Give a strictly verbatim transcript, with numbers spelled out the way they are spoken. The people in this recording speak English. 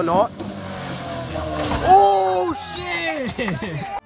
or not. Oh shit!